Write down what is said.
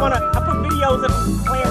I put videos of plants.